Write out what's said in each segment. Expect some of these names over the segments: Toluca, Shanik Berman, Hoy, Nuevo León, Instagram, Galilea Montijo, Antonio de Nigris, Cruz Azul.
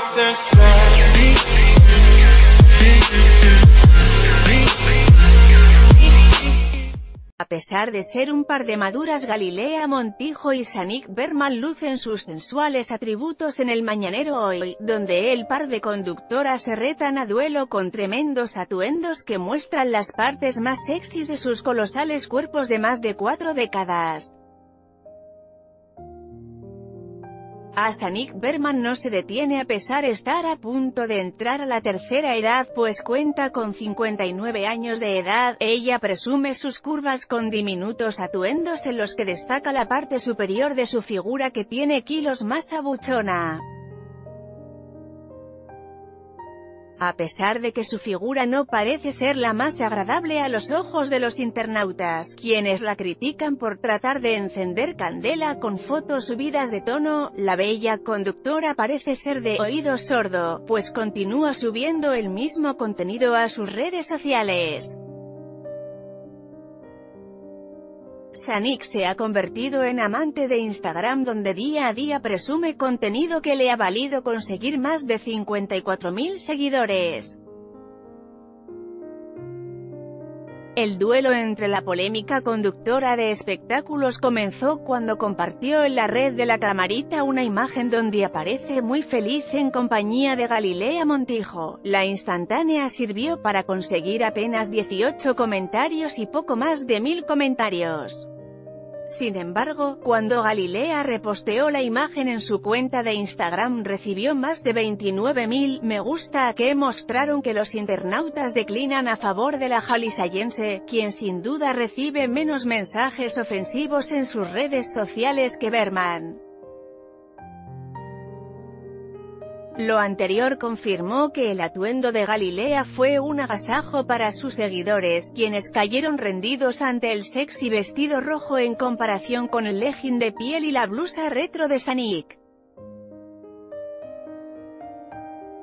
process slowly. A pesar de ser un par de maduras, Galilea Montijo y Shanik Berman lucen sus sensuales atributos en el mañanero Hoy, donde el par de conductoras se retan a duelo con tremendos atuendos que muestran las partes más sexys de sus colosales cuerpos de más de 4 décadas. A Shanik Berman no se detiene a pesar de estar a punto de entrar a la tercera edad, pues cuenta con 59 años de edad. Ella presume sus curvas con diminutos atuendos en los que destaca la parte superior de su figura, que tiene kilos más abuchona. A pesar de que su figura no parece ser la más agradable a los ojos de los internautas, quienes la critican por tratar de encender candela con fotos subidas de tono, la bella conductora parece ser de oído sordo, pues continúa subiendo el mismo contenido a sus redes sociales. Shanik se ha convertido en amante de Instagram, donde día a día presume contenido que le ha valido conseguir más de 54.000 seguidores. El duelo entre la polémica conductora de espectáculos comenzó cuando compartió en la red de la camarita una imagen donde aparece muy feliz en compañía de Galilea Montijo. La instantánea sirvió para conseguir apenas 18 comentarios y poco más de 1.000 comentarios. Sin embargo, cuando Galilea reposteó la imagen en su cuenta de Instagram, recibió más de 29.000 me gusta, que mostraron que los internautas declinan a favor de la jalisayense, quien sin duda recibe menos mensajes ofensivos en sus redes sociales que Berman. Lo anterior confirmó que el atuendo de Galilea fue un agasajo para sus seguidores, quienes cayeron rendidos ante el sexy vestido rojo en comparación con el legging de piel y la blusa retro de Shanik.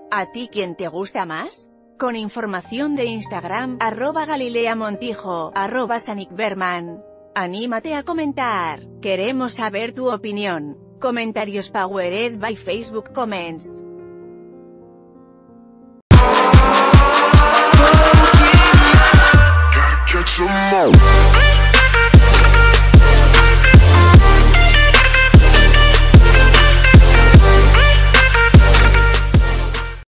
¿A ti quién te gusta más? Con información de Instagram, @GalileaMontijo, @ShanikBerman. Anímate a comentar, queremos saber tu opinión. Comentarios powered by Facebook Comments.